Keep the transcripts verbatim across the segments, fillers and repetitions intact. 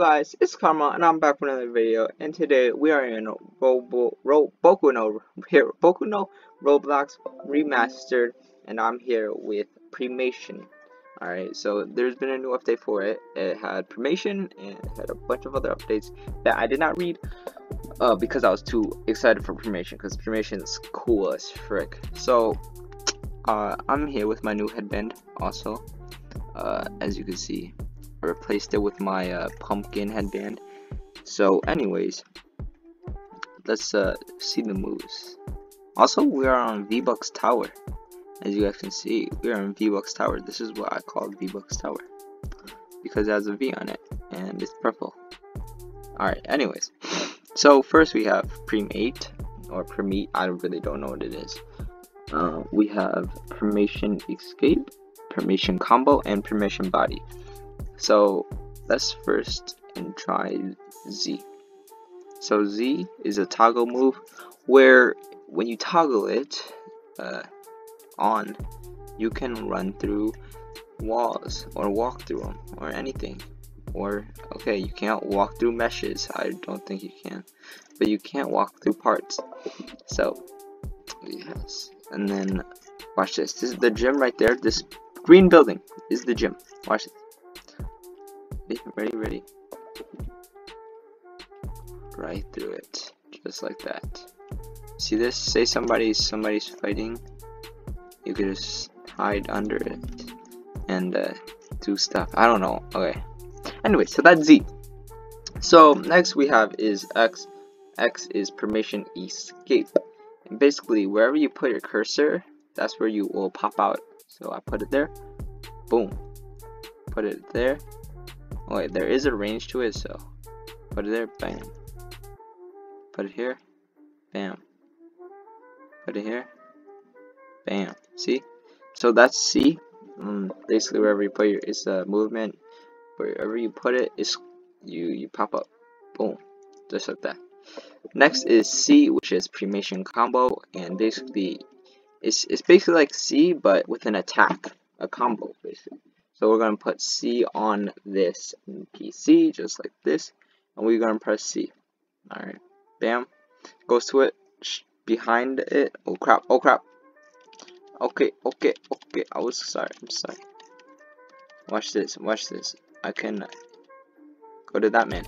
guys, it's Karma, and I'm back for another video. And today we are in Robo, Ro, Boku no, here, Boku no Roblox Remastered, and I'm here with Premation. All right, so there's been a new update for it. It had Premation and it had a bunch of other updates that I did not read uh, because I was too excited for Premation, because Premation is cool as frick. So uh, I'm here with my new headband. Also, uh, as you can see, I replaced it with my uh, pumpkin headband. So anyways, let's uh, see the moves. Also, we are on V Bucks Tower. As you guys can see, we are in V Bucks Tower. This is what I call V Bucks Tower because it has a V on it and it's purple. Alright, anyways, so first we have Premate or Premate, I really don't know what it is. Uh, we have Premation Escape, Premation Combo, and Premation Body. So let's first and try Z. So Z is a toggle move where when you toggle it uh, on, you can run through walls or walk through them or anything. Or okay, you can't walk through meshes. I don't think you can, but you can't walk through parts. So yes, and then watch this. This is the gym right there. This green building is the gym. Watch this. Ready, ready, right through it, just like that. See this? Say somebody, somebody's fighting, you could just hide under it and uh, do stuff. I don't know. Okay. Anyway, so that's Z. So next we have is X. X is Premation Escape. And basically, wherever you put your cursor, that's where you will pop out. So I put it there. Boom. Put it there. Wait, there is a range to it, so put it there, bam. Put it here, bam. Put it here, bam. See? So that's C. Um, basically, wherever you put your, it's a movement. Wherever you put it, it's you. You pop up, boom, just like that. Next is C, which is Premation Combo, and basically, it's it's basically like C, but with an attack, a combo, basically. So we're going to put C on this P C, just like this, and we're going to press C. Alright, bam, goes to it, Shh. behind it, oh crap, oh crap, okay, okay, okay, I was sorry, I'm sorry, watch this, watch this, I can go to that man,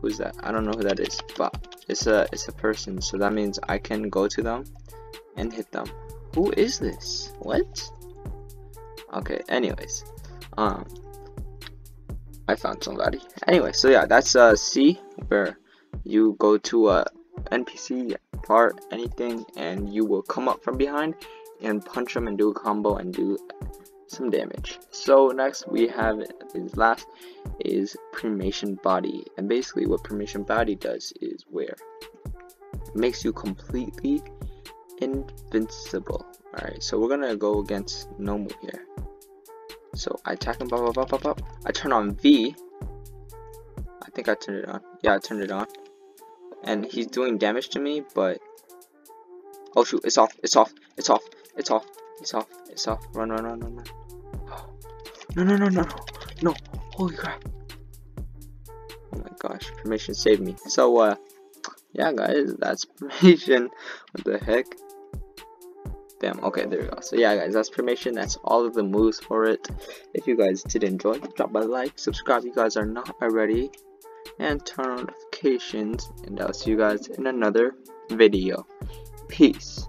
who's that, I don't know who that is, but it's a, it's a person, so that means I can go to them and hit them. Who is this, what? Okay, anyways. Um, I found somebody. Anyway, so yeah, that's uh, C, where you go to a N P C part, anything, and you will come up from behind and punch them and do a combo and do some damage. So next we have is last is Premation Body, and basically what Premation Body does is where it makes you completely invincible. All right, so we're gonna go against Nomu here. So I attack him, pop, pop, pop, pop. I turn on V. I think I turned it on. Yeah, I turned it on. And he's doing damage to me, but oh shoot, it's off, it's off, it's off, it's off, it's off, it's off. Run, run, run, run, run. No, no, no, no, no, no. Holy crap! Oh my gosh, Premation saved me. So uh, yeah, guys, that's Premation. What the heck? Damn, okay, there we go. So yeah guys, that's Premation. That's all of the moves for it. If you guys did enjoy, drop a like, subscribe if you guys are not already, and turn on notifications, and I'll see you guys in another video. Peace.